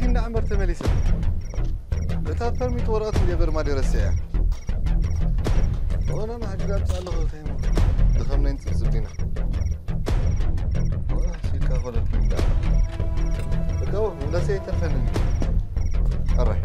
كنا عمر 8 سنة لتعثر ميت ورقات اللي برمالي رسيع وانا ما هجرام سأله غير دخلنا انت بزبينا واه شيكا غلط من دعم بكوه ولا سيتفنني الرحي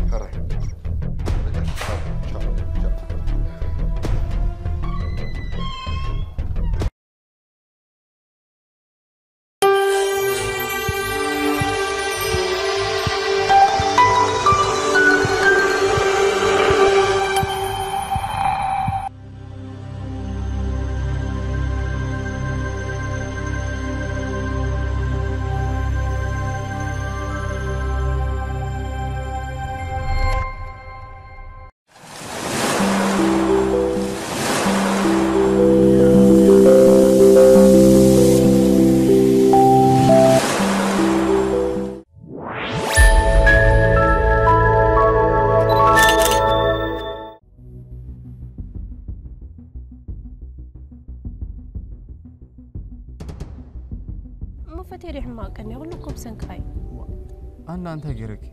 أنت جيرك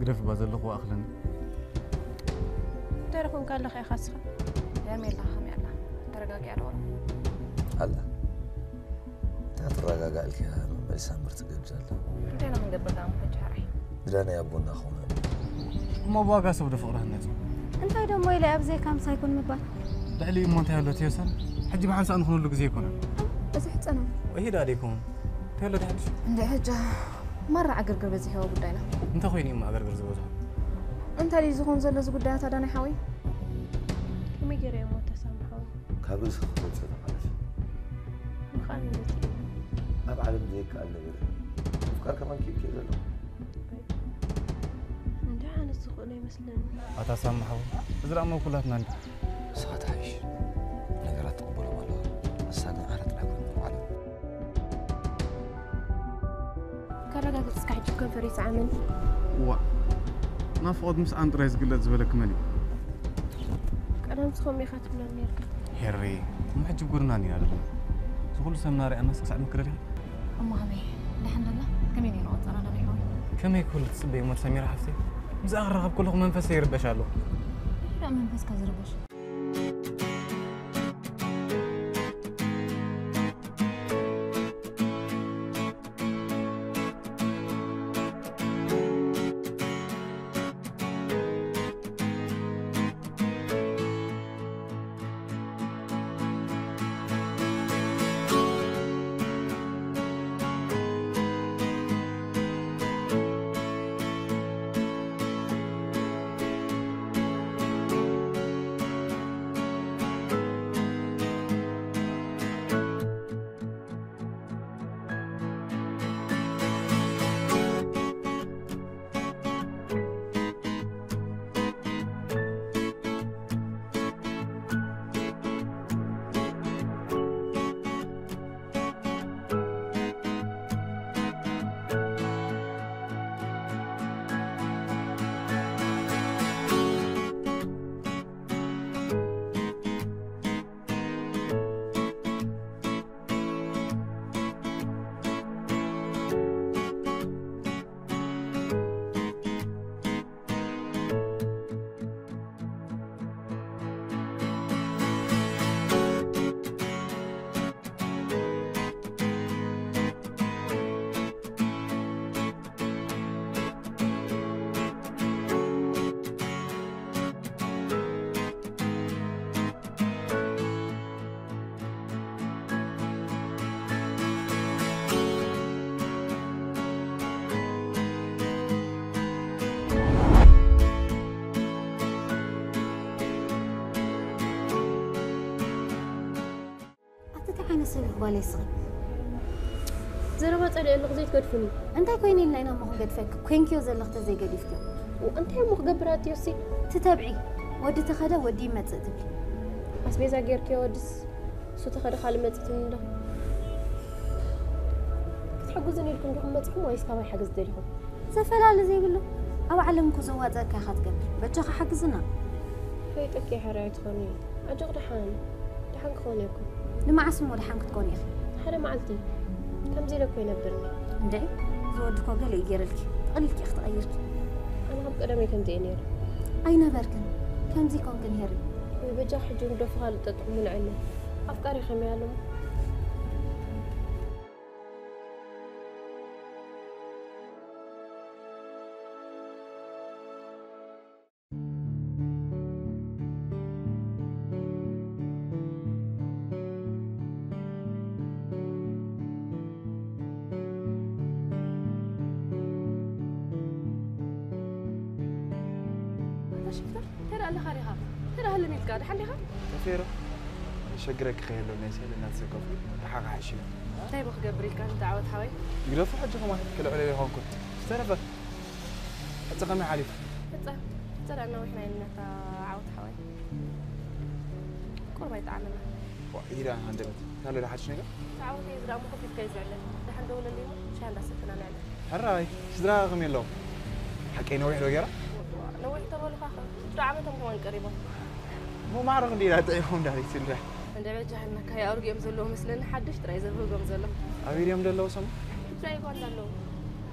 قرف بازلق وأخلن تركون قال لك يا خسرة يا ميلا خميلا ترقاق يا رورا هلا تترقاق قالك يا بيسامر تقجل أنت أنا من قبل دام فجاري دلاني أبونا أخونا ما باقي أسب دفقره النت أنت أيضا مويلة أبزي كام سيكون مبال دعلي إما أنت هلا تيسن حجي بحان سأنخون لك زيكونا بس حتى أنا وهي داريكم تهلا تحدش عندي حجة مرة أقرقر بزي هوا قدينا أنت خويني ما أقرقر زوجها أنت لي زخون زلز قديها تداني حوي ما يجري يا موت سامحوني كابل سخون سامحوني مخاني لتي أب عالم ديك قال لي أفكار كمان كيف كيف زلو أنت عن السخوني مثلا أتا سامحوني أزرع مو كلها تناني سخات عايش نقرات قبول والله بس أنا عارف لكم وعلم كارغا تسكعت كم فريس عامل؟ وا نفقد مس أنت رئيس قلة زبالك مالي. كلام سخون بيخاطب لنا هيري ما حد يقولنا نيا له. تقول سمناري أنا سكعت مكرري. أما هبي الحمد لله كم يني نقطة أنا بيقول. كم يكون تصبي وما سمير حفتي؟ مزعل رغب كلهم منفس يربش علو. لا منفس كزربش. بالي صغير زربت على اللغزيت قدفني انت كاين لنا انا ما قدفك كوينكيو زلغت زي قدفك وانت مخبرات يوسي تتابعي ودي تخدا ودي ما تتبلي بس بيزا غيرك يودس سو تخدا خال ما تتنده تحجزني لكم رحمتكم وايس كما يحجز ديركم زفلال زي يقول او علمكم زواتك خاطكم بتخ حجزنا فيتك يا حرايت خوني اجق دحان خونيكم نمعسم ولا حنك تكون يا أخي. حنا معلتي. كم زيرك وين بدرني؟ ندعي. زودكوا قال يجيرلك. قليل كي أخطأ أيرت. أنا هم كرامي كم دينير. أين باركن؟ كم دي كون كن هيري. ويبجح جون دفع لتطعمون عنه. أفكاري خميالهم. فيرو شجرك خير لو ناس هلا ناس كوفي حاجة حشيلة. طيب أخ جبريل كان تعود حوي. يقولوا في حاجة ما يتكلوا عليه هونكم. استربك. أتقمع عليه. ترى أنه إحنا نتعود حوي. كل ما يتعلمه. وإيران هندبت. هل راح تشنقه؟ تعود يزرع مو كيف كيزعل له. ده هندول اليوم شان دستنا نعمل. هراي شدرا غمي لهم. حكينا وين لو جرا؟ لو إحنا تقول خاخر. شدرا عمتهم كمان قريبة. مو معرف دي لا تعيهم داري سنرح. من دابا جهنك هي أرجع مزلهم مثلنا حدش ترى إذا فوق مزلهم. أبي اليوم دلوا سما. ترى يقول دلوا.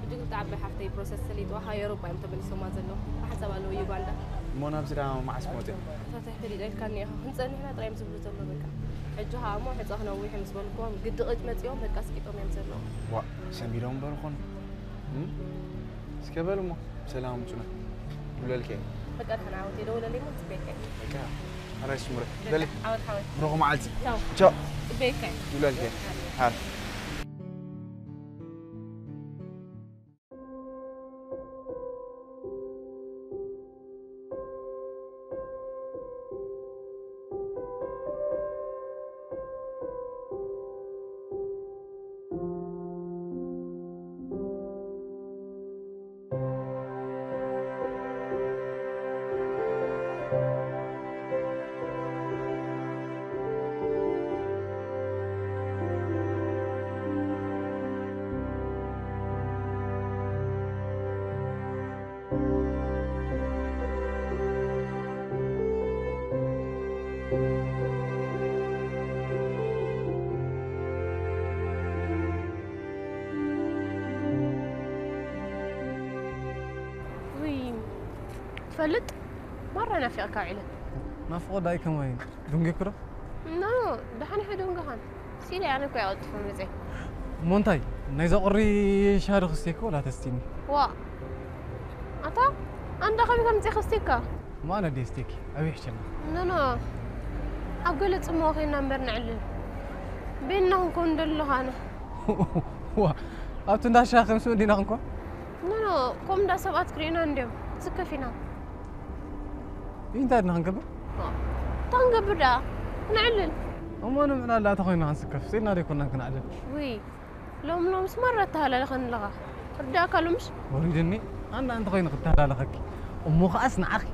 بديك تعبي حفتي بروسس سليد وهاي روبا يوم تبني سما مزلهم. حتى بالو يقول ده. مو نابزرا مع سموته. فتح تريد أي كان ياهم. إنسان هنا ترى يمزلوا مزلهم بكا. الجها مو حتى أهنا ويح مسبلكم قد قدمت يوم الكاسكي كم يمزلهم. وا سميرهم برخون. سكبلوا مو سلام جنا. ولا الكل. فكر هنعودي لو ولا لي مو تبيك. بكا. أنا شمرك. دلي. عود حاول. نروح مع عزيز. شو؟ بيك. ولا لك. حال. فلت مرة نافقك عيلة. نافق داي كمان. دونج كرة؟ لا ده حنا في دونجهان. سيري أنا كوي عود في مزاي. مونتاي نيزا قري شهر خستيك ولا تستيني. وا. أتا؟ أنت خبي كم تي خستيكا؟ ما أنا دي خستيكي. أبي حشنا. لا. أقول تسمو خينا نمبر علل. بيننا نكون دلهانا. وا. أبتن ده شهر 500 دينار كوا؟ لا كم ده سبعة كرينا ندم. سكفينا. إنتي نانجبر؟ تانجبر دا نعلن. أما أنا من لا تقولين عن سكر، سينا ريكونا كنعلن. وي، لو مش مرة تهلا لخن لغا، ردا كلامش. وريدني، أنا تقولين قد تهلا لغك، أمو خاسنا أخي.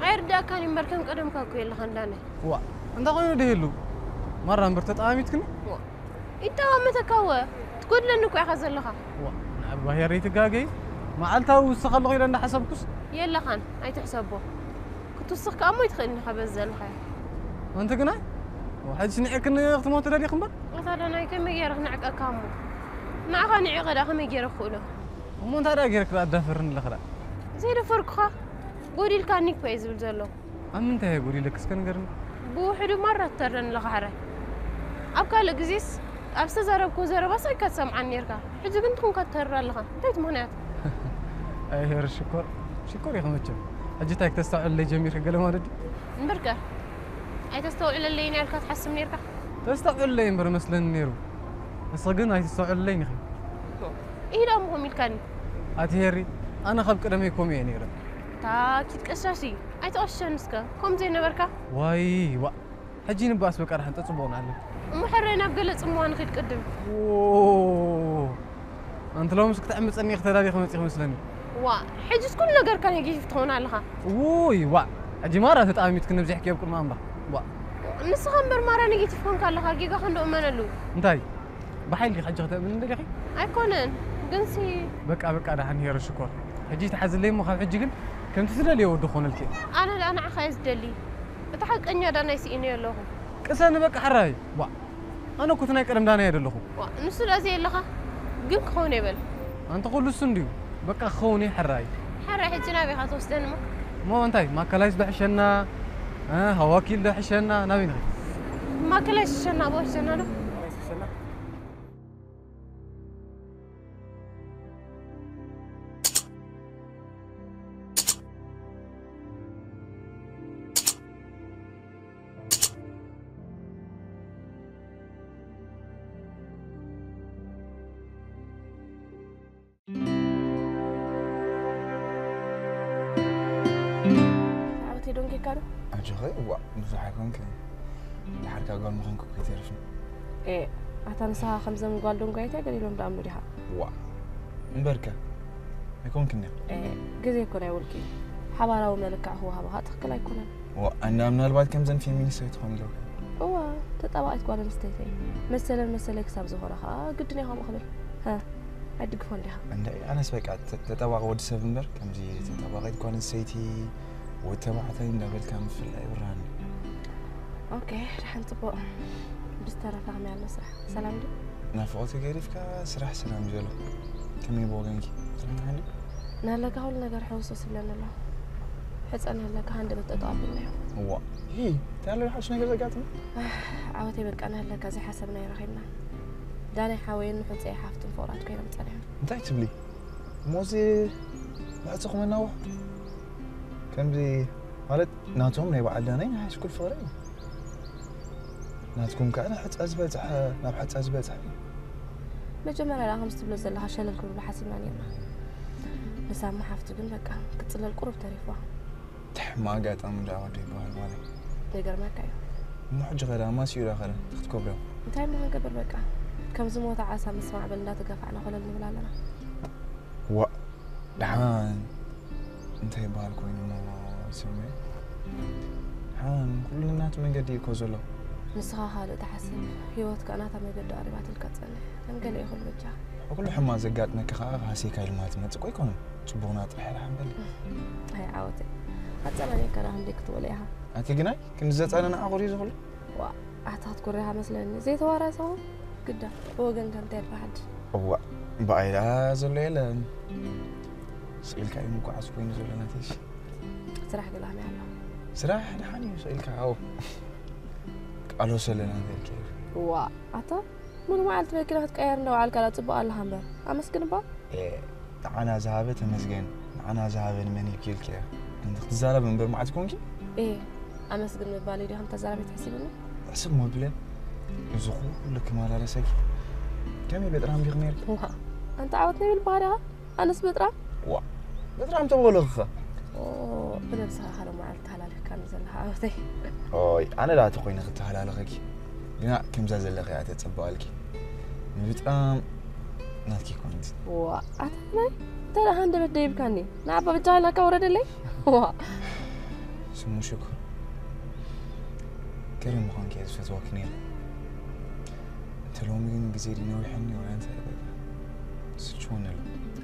غير دا كان يمركن قدم كاكوي لخن داني. وا، أنت قولين دهلو، مرة مرتت آمي تكني؟ وا، أنت هم تكوى، تقول لأنك أخذ لغا. وا، وهي ريت جاجي، ما علتها وسخل غير أن حسبكس. يلا خان، أي تحسبه. توسخك أمي تخليني خبزة الحياة. وأنت قناع؟ وحدش نعيك إن اختموت لي خمر؟ مثلا نعيك ما يجيرك نعك أكامو. نعك نعيك غدا ما يجيرك خولو. ومو أنت لا يجيرك لا تدافرن الأخلاق. زي الفرق خا. قولي لك أنك كويس بالجلو. أما أنت هي قولي لك سكن قرن. بوحدو مرة ترن الغعرة. أبقى لك زيس. أبسة زربكو زرب بس كتسمعني ركا. حجي كنتكم كترن الغا. تيت مهنات. أيه الشكر. شكر يا خمتشم. أجيتك تستوعب اللي جميل قال ما ردي. نبركة. أي تستوعب اللي نيرك تحس منيرك؟ تستوعب اللي نبر مثل النيرو. الصقنا أي تستوعب اللي نخي. إيه لا مهم الكاني. أتهري أنا خب كلامي كومي نيرة. تا كيت كشاشي. أي تقشن نسكا. كم زين نبركة؟ واي وا. هجين بأسبك أرحن تطبون عليه. محرنا بقلت أموان خيت قدم. أوه. أنت لو مسكت أمس أني اختراري خمس لني. وا حجز كل نجار كان يجي يفتحون عليها. ووي وا عجي مرة تتأمي تكنا بزحكي أبكر ما أمبا. وا نسخن برمارة نجي تفتحون كلها جيجا خندق منا لو. انتي بحال لي حجة من ده لخي. أيكونن جنسي. بك أنا هنير الشكر. حجي تحزن لي مخاف حجيكن كم تسلا لي ودخون الكل. أنا الآن عخايز دلي. بتحق إني أنا نسيني اللهم. كسرنا بك حراي. وا أنا كنت نايك أنا مداني اللهم. وا نسلا زي اللهم جنك خوني بل. أنت قول للسنديو. بقى خوني حراي حراي تنابي خاصوص دنمو مو انتي ما كلايس دحشنا هواكيل دحشنا نابينا ما كلايس شنا بوشنا له أنا خمسة من قالون قايتة قليل من دام مريحة. وا مبركة. يكون كنا. إيه جزء يكون أولكي. حبارة وملك هو هبات كلا يكون. وأنا من البعض كم زن في مين سيتخون لو. هو تتابع تقارن مستيتين. مثلا كسب زهورها قدني هم خبر. ها عدق فون لها. أنا سبق تتابع غود سبمبر كم زي تتابع تقارن سيتي وتماحتين دبل كم في الإبران. أوكي رح نطبق. بسترى فاهمي على الصح سلام لي نافعوتي كيرفكا سرح سلام جلو كمي بوغنكي سلام عليك نهلك هول نغير حوسوس بلا الله حس انا هلك هاند بتطابلنا هو هي تعالوا حش نغير زقاتنا عوتي بقى انا هلك زي حسبنا يرخينا داني حاوين حنت اي حافت الفورات كاين مصالح انت اكتب لي موزي لا تقوم نوح كان زي قالت ناتهم لي وعدانين هاش كل فورين ناتكم كأنا حتى أزبلت ناب حتى أزبلت حبيبي. مجمرة لا خمس تبلز لها شلل الكروب لحسينا نيما. بس ما حفت قلنا كأ كتسل الكروب تعرفها. تح ما قعدت أنا مداودي بهالمالي. تقدر ما كأ. مو حج غيرها ما سيرة غيرها تختكوب له. تاي ما قبل بكأ. كم زموت عسى مسمع بالله تقف على خلل اللي ولا لنا. و دحان انتي بالكوين ما سمي. حان كل الناس من قد يكوزلو. نسخة هالو تحسن هيوتك أنا تامي قد أربعة الكتسنة هم قالوا يخون بجا وكل حما زقاتنا كخاف هسيك المات ما تقوي كون تبونات الحين حنبل هاي عاوتي حتى أنا كراهم ديك توليها أكيد جناي كنزت أنا أغوري زغل وأعتقد كوريها مثلا زيت وراسهم قدام هو جن كان تعرف حد هو بقى لا زليلا سئلك أي مقعس كوين زلنا تيجي سرح قلها معنا سرح دحاني سئلك عاو ألو سلنا ذيك. وا عطا من ما عرفت بيك لحد كأيام لو على كلات بقى الهمبر. أمسكن بقى. إيه أنا ذهبت أمسكن أنا ذهبت مني كيل كيا. أنت تزارة من بير ما عتكون كي؟ إيه أمسكن من بالي ده هم تزارة بتحسبني؟ أحسب ما بلين. زخو لك ما لا سكي. كم يبترام بيغمير؟ وا أنت عودتني بالبارعة أنا سبترام. وا بترام تبغى لغة. أوه بدي بصراحة لو ما عرفت هلالك كان زلها عودي. أوي أنا لا تقولين أخذت هلا لغك، لنا كم زاز اللغة عاد تتبع لك، نبيت ناتكي كونت. وا أتمنى ترى هند بدي بكاني، نعبا بتجاي لك أورد لي. وا. سمو شكر. كريم خان كيس في زواكنير. تلومين جزيرين والحني وأنت سجون له.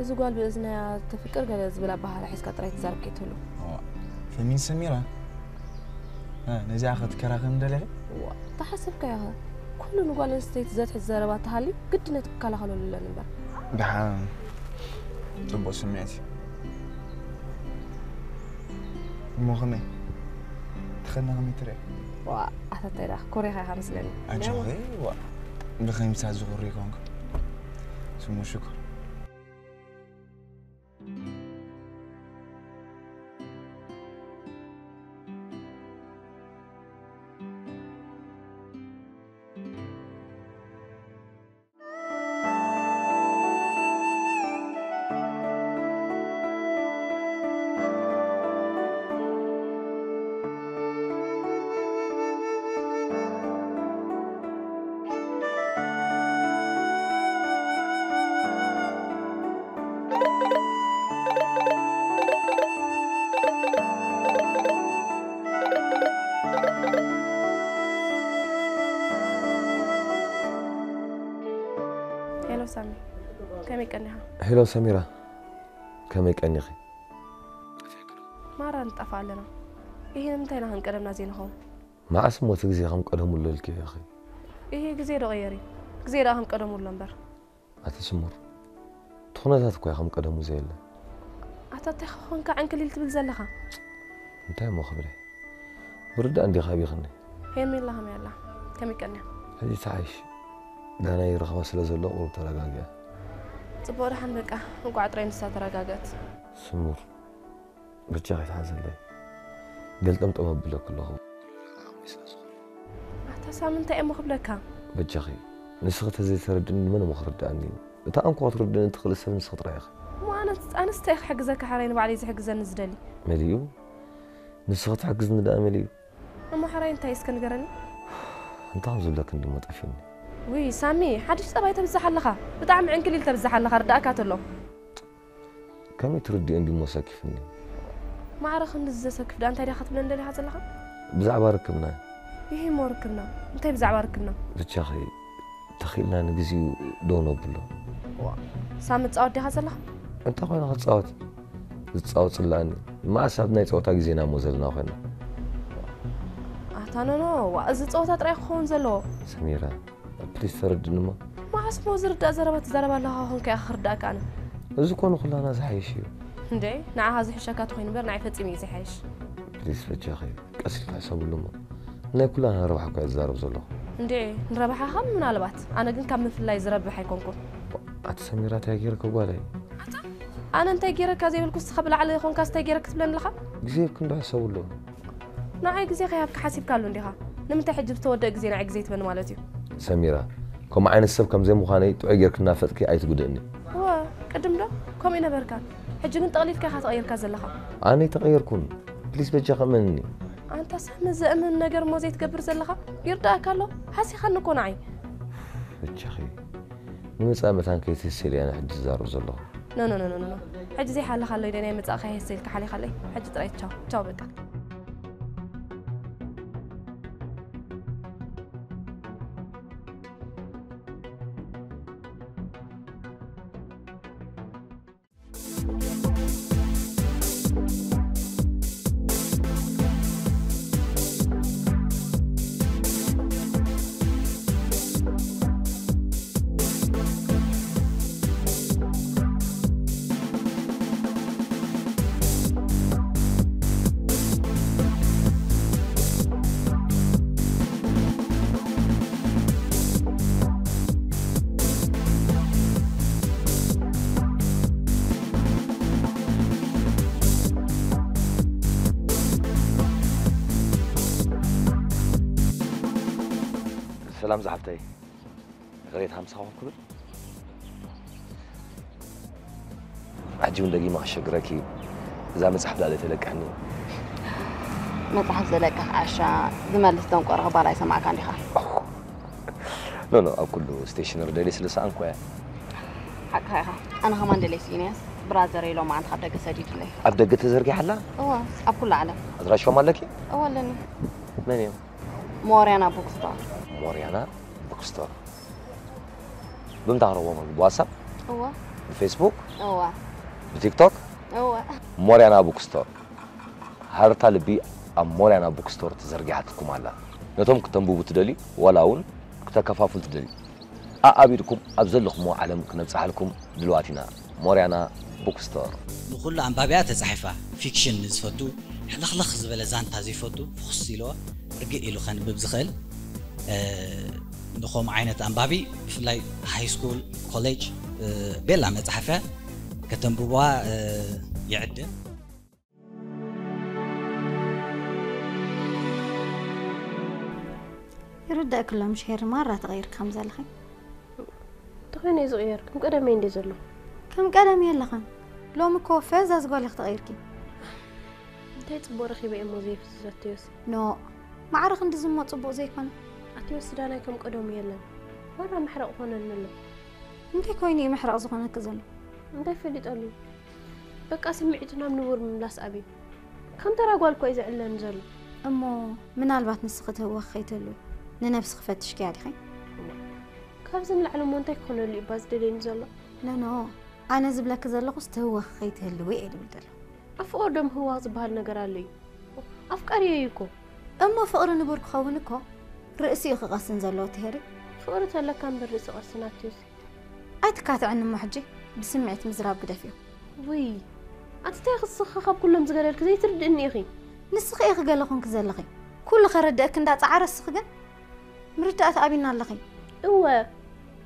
إذا قال بإذنها تفكر قال إذا بلا بها لحس كتري تزارب كيتولو. فمين سميرة؟ ها نزع أخذ كراغم دلها. تحسبك ياها. كل نقول استيت زات الزربات هالي قد نتكلم على اللنبر. دحان. تبغى سمعتي. مغني. دخلنا غمي تري. وا أحتى راح كوريها همس لني. أجري وا. بخيم سازوري كونك. سمو شكر. كاميك أنها حلو سميرة كاميك أنيخي ما رأى نتقفع لنا إيه نمتينا هنقدمنا زينهم ما أسمو تغزي هنقدموا الليل كي يا أخي إيه غزيرة غيري غزيرة هنقدموا اللنبر أتشمر تخونتاتك يا هنقدموا زي الله أتتخونك عنك اللي تبل زلها انتهى مو خبري ورد عندي خابي خني هي من الله ما يلا كاميك أنيها هذه تعيش دانا يرغب سلازل لو قلت رجاجة صبورة حنبكة وقعد رين ساتر رجاجات سمور بتجاهي تحزن لي قلت أمت أمبلو كله أحتسام أنت أم مخبلكها بتجاهي نسخة زي تردني من مخرد عني بتأم قوة تردني تدخل السبب نسخة رايخ مو أنا استيخ حق زك حرين وعلي زحق زن زدلي مليو نسخة حق زن ده مليو أما حرين أنت يسكن قرني أنت عم زبلك إني ما تقفيني وي سامي حدش سبايت تمزح لها بتعمل عنك اللي تمزح لها رداك اتلو كم تردي عندي مساكفني ما عرف نزسك فدا انت دخلت بلند لها زلها بزعبه ركبنا ايه مو ركبنا انت بزعبه ركبنا بتشخي تخيلنا نغزي دونو بلو سامي تصاوت دها زلها انت خوينا تصاوت تصاوت لاني ما حسبنا يتصوتا غزينا مو زلنا خوينا اتانو واز تصوتا طري خون زلو سميره تردنما ما عسمو زرد زربت زربه لها هون كي اخرداك انا اذا كون خلانا زحيش اندي نعها زحشكات خوين بير نعي فصيمي زحيش بليز فجا خي قسل حساب لما لا كلنا ربحك ازارب زلو اندي نربحها خم من البات انا كن كم في الله يزربح يكونكم اتسميرات يغيرك غالي انا انت يغيرك زي بالكس خبل على يكون كاست يغيرك تبلن لها غزيكم بحساب له نعي غزي خيابك حسيبك له انديها نمتى حجب تودق زين عق زيت من مالتي سميرة كم عين السب كم زي مخاني تغيرك نافذك أي تقدرني هو قدم له كم أنا بركان حجي كنت أغليفك هتغير كذا لها أنا تغيركن بليز بتجاخ مني أنت سهم زأم النجار مو زي تكبر زلها يردأك له حسي خلنا كون عين بتجاخي من ساعة مثلا كي تسيلي أنا حجي زار وزلها نو نو نو نو حجي زي حالها خلي دنيا متأخي هسيلك حالي خلي حجي تريت تشاو تشاو بكا سلام زحبتي غريت همساهم كبر عجون دقي ما شجركي إذا مسحب دالت لك هني ما تحز لك عشان زمان لستون قرها برا يسمعك عندي خا نو نو أكله ستيشنر دليس لسه أنقى حكاية أنا كمان دليس إنيس برازري لو ما عند خبرك سجيت لي أبدأ قلت زرقي حلا أوه أكل على أدرى شو مالكي أولا من يوم موريانا بوكستار موريانا بوكستار بمتعرفوا من الواتساب هو الفيسبوك هو التيك توك هو موريانا بوكستار هرتا لبي ام موريانا بوكستار تزرقيحتكم على نتوم كتنبوبو تدلي ولاون كتكفافل تدلي ابيدكم ابزلكم وعلمكم نبصحلكم دلواتينا موريانا بوكستار نقول عن بابيات الزحفه فيكشن نزفتو لخلخ زبل زانتا زيفوتو فخسيلو رجع إلو خان ببزخل نخوم عينة أنبابي بفلاي هاي سكول كوليج بلا متحفة كتنبوبا يعد يرد أكله مش هير مرة تغير كم زلخي تغيني زغير كم قدم يندي زلو كم قدم يلا خان لو مكوفة زاز قولك تغيركي انتي تبور أخي بأي موزيف زاتيوس نو ما عرف أنت زم ما تبوق زي كنا. أتيوس دانا كم قدوم يلا. ولا محرق هون النلو. أنت كوني محرق زغنا كذل. أنت فيدي تقولي. بك أسمعتنا منور من لاس أبي. كم ترى قالكوا إذا إلا نزل. أما من البات نسخته وخيت له. ننفس خفت شكاعي خي. كيف زم العلوم أنت يكون اللي باز دلين زلا. لأنه أنا زبلا كذا لقست هو خيته اللي وقعد بدل أفقدم هو زبال نجرا لي أفكاري يكو أما فقر نبرك خونكه رأسي خقسن زلوت هري فقرت هلا كان بالرأس قرصناتيوس أتكاتو عن محجي بسمعت مزراب قدافيو وي أتتاخذ الصخخة بكلهم زجرا كذا يتردني أخي نسخ أخي قال لكم كذا لقي كل خردك إن دا تعرس صخجن مرتأت أبينا لقي هو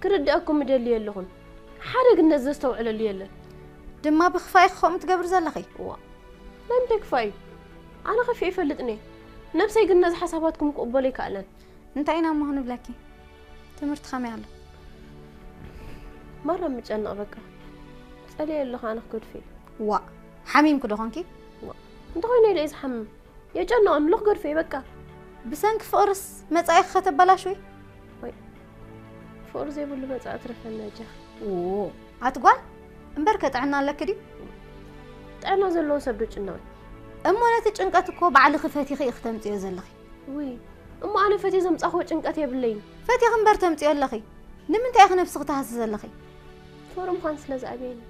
كردأكم مدلية لهم حرق النزستو على الليلة دما بخفاي خم تقبر زلخي وا لم تكفاي أنا خفي فلتني نفسي قلنا حساباتكم قبلي كألن أنت عينا ما هنبلاكي تمرت خامي على مرة متجنق بكرة تسألي اللي أنا كنت فيه وا حميم كده خانكي وا أنت خيني ليز حميم يجنق أملخ قر فيه بكرة بسانك فقرس ما تأخذ تبلا شوي وي فقرس يقول ما تأترف النجاح أوه عتقول مبركت عنا لك دي أنا زلوا سبج النوي أما أنا تجنقتكوا بعلى خفتي خي اختمت يا زلخي وي أما أنا فتي زمت أخو جنقت يا بالليل فتي خنبرتمت يا لخي نمن تأخذ نفسك تحس زلخي فورم خانس لزعبين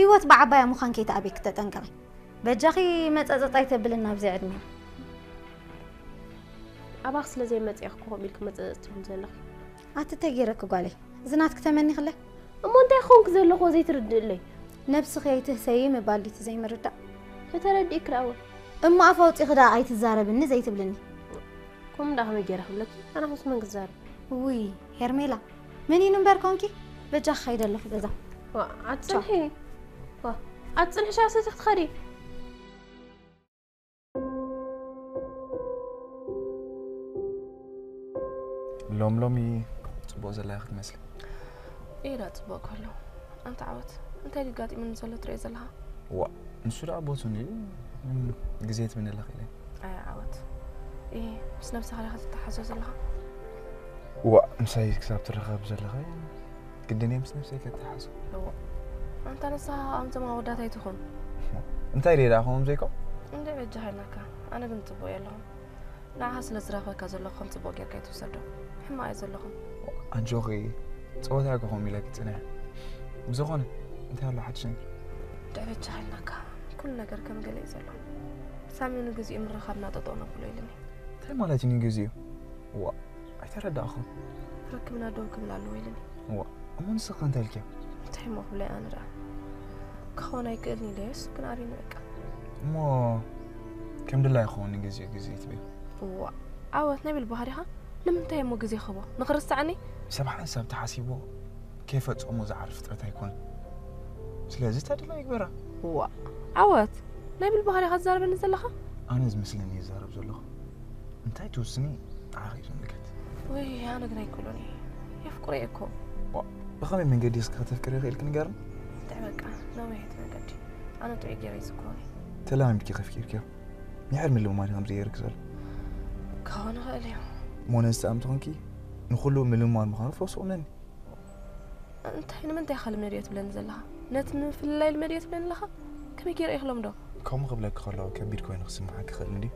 هو تبع بايا مخان كي تعبيك تتنقري بجاخي ما تزطيت بالنا بزي عدمي أباخس لزي ما تأخذكوا بالك ما تزتون زلخي أتتغيرك قالي زناتك تمني خله أما أنت أخونك زي اللغة زي ترد لي نفسك يايته سيمة بالي تزي مردا فترد إكراوي أما أفوت إخداع أيت الزارة بني زي تبلني كم ده هم جرهم لك أنا حس من الزارة وي هرميلا مني نمبر كونكي بجا خيد اللي خذا وا عتصنحي وا عتصنحي شاسة تختخري لوم لومي تبوز الله ياخد مثلي إيه لا تبوك هلو أنت عوت أنت اللي قاعد من زلة تريز لها وا نشو لعبوتني جزيت من اللي خيلي عوت إيه بس نفسي خلي خذت التحسس لها وا مسايك كسبت الرغاب زلها قدني مس نفسي كتحسس وا أنت نصها أنت ما وداتي تخون أنت اللي راهم زيكم أنت بتجهل لك أنا كنت بوي لهم نعاس لزرافة كزلهم تبوك يا كي تسدو حما يزلهم أنجوري صوتها قوم يلاقيت أنا بزغون أنت هلا حتشين تعرف تجهل لك كل نجار كم قال يزلهم سامي نجزي من رخابنا تطعنا كل إلني ترى ما لاتني نجزي وا أترى داخل ركبنا دوك من على إلني وا من سقان تلك تحي ما بلا أنا را كخونا يكلني ليش كنا عارين لك ما كم دلها يخون نجزي نجزي تبي وا عاوت نبي البحرها لم تهي مو جزي خبا نخرست عني سبحان سب تحسيبه كيف تقوم زعر فترة يكون سلازي تدل يكبره وا عوت نايم البحر يا زارب نزلخه انا زمسلني زارب زلخه انت توسني عايز نكت وي انا غير يقولوني يفكريكو بخمي من قد يسكر تفكري غير كنقرن تعبك انا ما هيت من قد انا تعيق يا يسكروني تلام بكي تفكيرك يعرف من لو ما نغمر يركزل كان غالي مو نستام تونكي نخلو من المال مخالف وصونني انت حين من داخل من ريت بلا نزلها نت من في الليل مريت بلا لها كم كير يخلم ده كم قبلك خلاو كبير كوين خصم معك خلني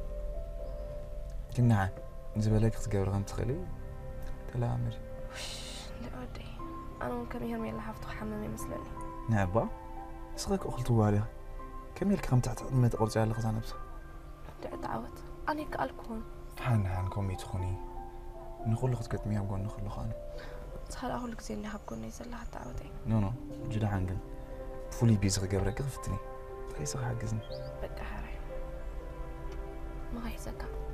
كنا نزبلك تقبر غم تخلي تلامر لعودي أنا ممكن يهرمي اللي حفظه حمامي مثلني نعبا صغرك أخلطوا عليها كم يلك غم تعتمد أرجع لغزان بس دعت عود أنا كألكون حنكم يتخوني نقول لك تكتمي أبغون نخلو خان صار أقول لك زين اللي أبغون يزلها تعودي نو جدا عنقل فولي بيزغ قبرك غفتني ليس حاجزني بقى حرام ما غيزك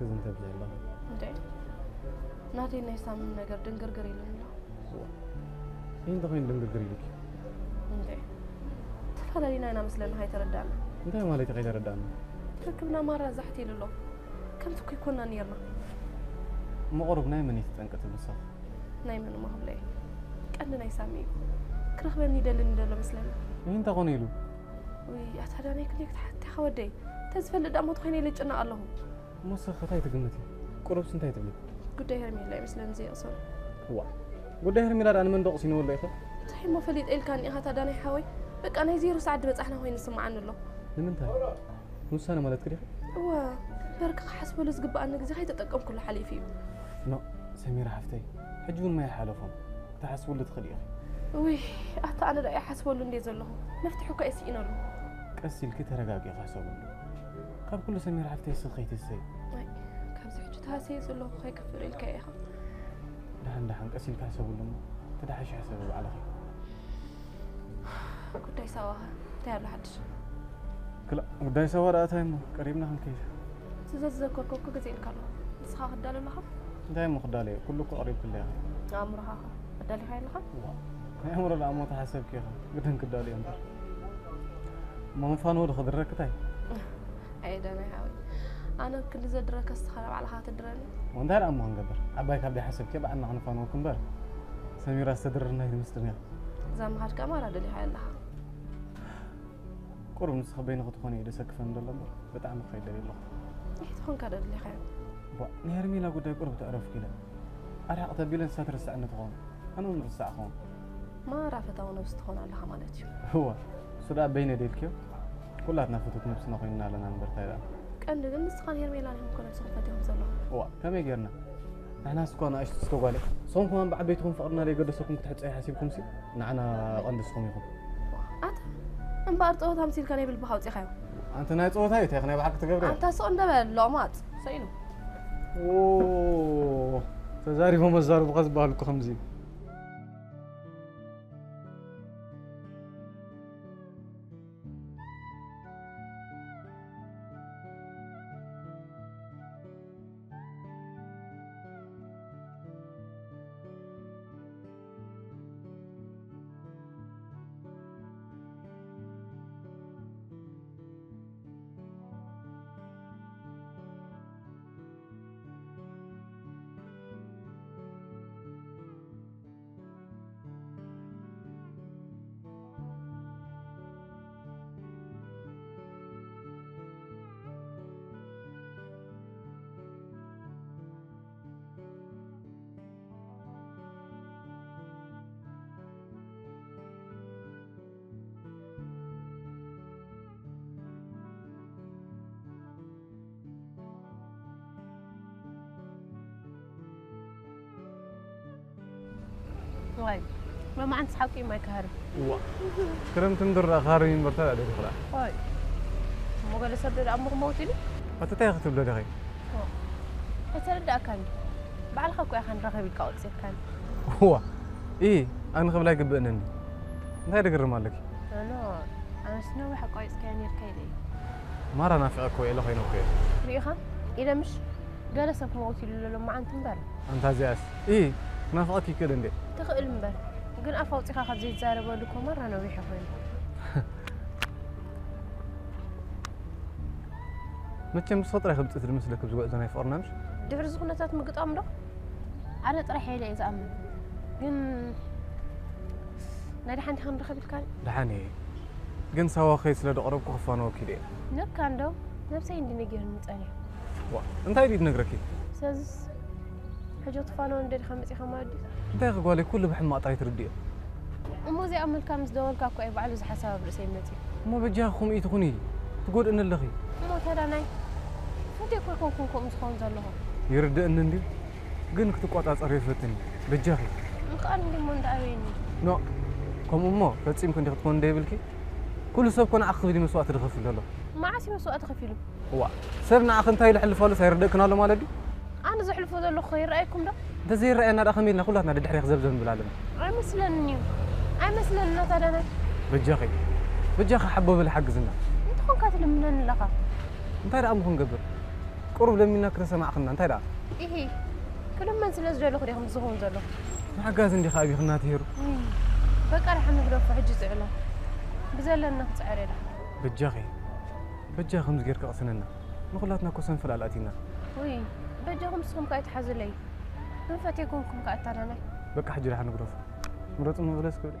كذا انت بزي الله ندعي نادي نيسان من نقر دنقر قريلون له اين دغيا ندمدري لك انت تفضل لينا انا مثل ما هي تردعنا انت ما لي تغير تردعنا ركبنا مره زحتي له كم تكون كنا نيرنا مقربنا من يتنقط المسخ نايمن ما هبلي قدنا يسامي كرهبني دلن دل مثلنا اين تغني له وي اتحداني كليك حتى خودي تزفلد اموت خيني لجنا الله مسخ تاي تغمتي قرب سنتاي تبلي قدي هرمي لا مثلن زي اصلا هو قدي هرمي لا انا من دقسي نور لا صحيح ما فليت الكان اها تاداني حوي بقى انا زيرو سعد بصحنا وين سمعنا له لمن تاي نسانا مالت كده هو برك حسب ولا زقبا انك زي تتقم كل حليف يو لا سميره حفتي حجون ما يحالفهم تحسب ولا تخلي وي حتى انا راي حسب ولا ندي زلهم مفتحو كاسينا له قسي الكتر رقاقي حسب ولا كاب كل سميره حفتي سخيتي السي وي كاب زوجتها سي زلهم خي كفر الكايها لا قسي الكاسه ولا تدحش حسب على خير كنت يسواها تاع لحد كلا وداي سوار اتايم قريبنا هنكيش تززكو كوكو كزين كالو تسخا خدال لها دايما خدالي كله قريب كلها عمرها خدالي هاي لها لا عمر لا موت حسب كيف بدن كدالي انت ما فانو خضر ركتاي اي دا انا حاول انا كل زدرك استخرب على هات الدراني وانت لا ما نقدر عبايك بدي حسب كيف عنا فانو كنبر سميره استدرنا هي مستنيا زعما هاد كاميرا دالي هاي لها قرب نسخ بين غطخوني إذا سكفن دولار بتعمل خير لله. إيه تخون كذا اللي خير. بق نهرمي لا قدي قرب تعرف كذا. أرح أطبيلا ساتر الساعة نتخون. أنا من الساعة خون. ما رافت أو نفس تخون على حملتي. هو سرعة بين يديك. كلنا فتوت نفس نقينا لنا نبرتايلا. كأنه لم نسخن هرمي لا هم كنا صنفتهم زلوا. هو كم يجرنا؟ نحن سكونا إيش تسكوا عليه. صنفهم عم بعبيتهم فقرنا لي قدر سكون تحت أي حسيبكم سي. نعنا قندسكم يكم. أنا بعرف أوه تام سيل كاني بالبحوت يخاف. أنت نايت أوه تايت خلني بعرف تقبل. أنت سؤال ده باللومات سينو. أوه تزاري فما زار بقص بالك خمسين. واي ما عندي صحابي ما يكهرب وا كرم تندر اخارين برتاع عليك خلاص واي مو قال سدد امر موتني انت تاخذ ولا دغي اتردع كان بعلخك يا خان رخي بالك اوصيك كان هو ايه انا خبلا يقبنني انت يدغر مالك انا شنو حقايس كان يركيلي ما رانا في اكو الا خينو كي ريخه اذا مش جلسك موتي لما عند تنبر انت زياس ايه نافقك كل اندي تخيل مبر قن افوتي خا خذي تزارب لكم مره نوي حفين متى مسطره خبطت المسلك بزوق زناي فرنامش دبر زغنتات مقطام له على طرح يلي اذا امن قن نادي حنت خنرخب الكال دحاني قن سوا خيس لدقرب كخفانو كده نكاندو نفسي عندي نجي المصالح وا انت يريد نغركي ساز حجوت فانون دير خمسي خمادي دايق قالي كله بحما طريت رديه مو زي امل كامس دول كاكو اي بعلو حساب برسي متي مو بجا خمي تغني تقول ان اللغي مو ترى ناي فدي كلكم كلكم مسخون زلهم يرد ان اندي كن كتقطع صريفتني بجا خي انقال لي من داويني نو كم امه فصيم كنت تكون ديبلكي كل سب كون عقب دي مسوات تخفي له ما عسي مسوات تخفي له هو سرنا اخن تاي لحلفالو سيردكنا له مالدي أنا زحلفوا ذا الخير رأيكم ده؟ ده زي رأينا رقمينا كلنا ندي حريق زبزب بالعالم. أي مثلاً نيو، أي مثلاً نتادنا. بتجاخي حبوا بالحق زنا. أنت خون كاتل من اللقاء. أنت هذا أمهم قبل. قرب لمنا كرسة مع أخنا أنت هذا. إيه كل ما نسلس جالو خريهم زغون زلو. ما حاجة زندي خايف خناتير. بقارح نقرأ في حجز على بزلنا تعرينا بجاغي بجا خمس غير كاسننا نغلاتنا كوسن فلالاتينا وي بجا خمسكم كايت حازلي نفاتيكمكم كاتراناي بقى حجي راح نقرأ مرات مغلس كبري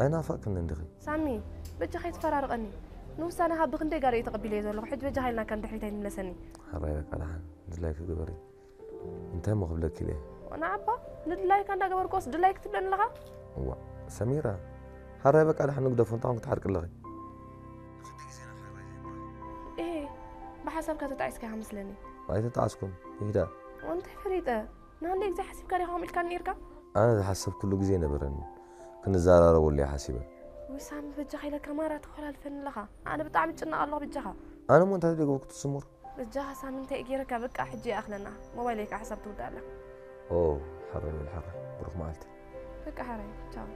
أنا فاكر ندخل. سامي بدي خيط فرار أني. نوس أنا هابق ندي قاري تقبل يزور لو حد وجهي لنا كان دحيتين من لسني. حرايك على حن ندلايك تقبلي. أنت ما قبلك ليه؟ أنا عبا ندلايك أنا قبل كوس دلايك تبلن لغة. هو سميرة حرايك على حن نقدر فنطعم تحرك اللغة. إيه بحسبك تتعيس كها مثلني. ما يتتعسكم يهدا. وأنت فريدة نهنديك زي حسب كاري هامل كان يركع. أنا حسب كله جزينا برن كنا زارا واللي حسبه. وسام بتجاهي لك مرة تدخل الفن لها أنا بتعمل جنة الله بتجاها أنا مو أنت هذيك وقت السمر بتجاها سام أنت إجيرك بك أحد جي أخلنا موبايلك حسب تودا له أوه حرام الحرام بروح معلتي بك حرام تشاو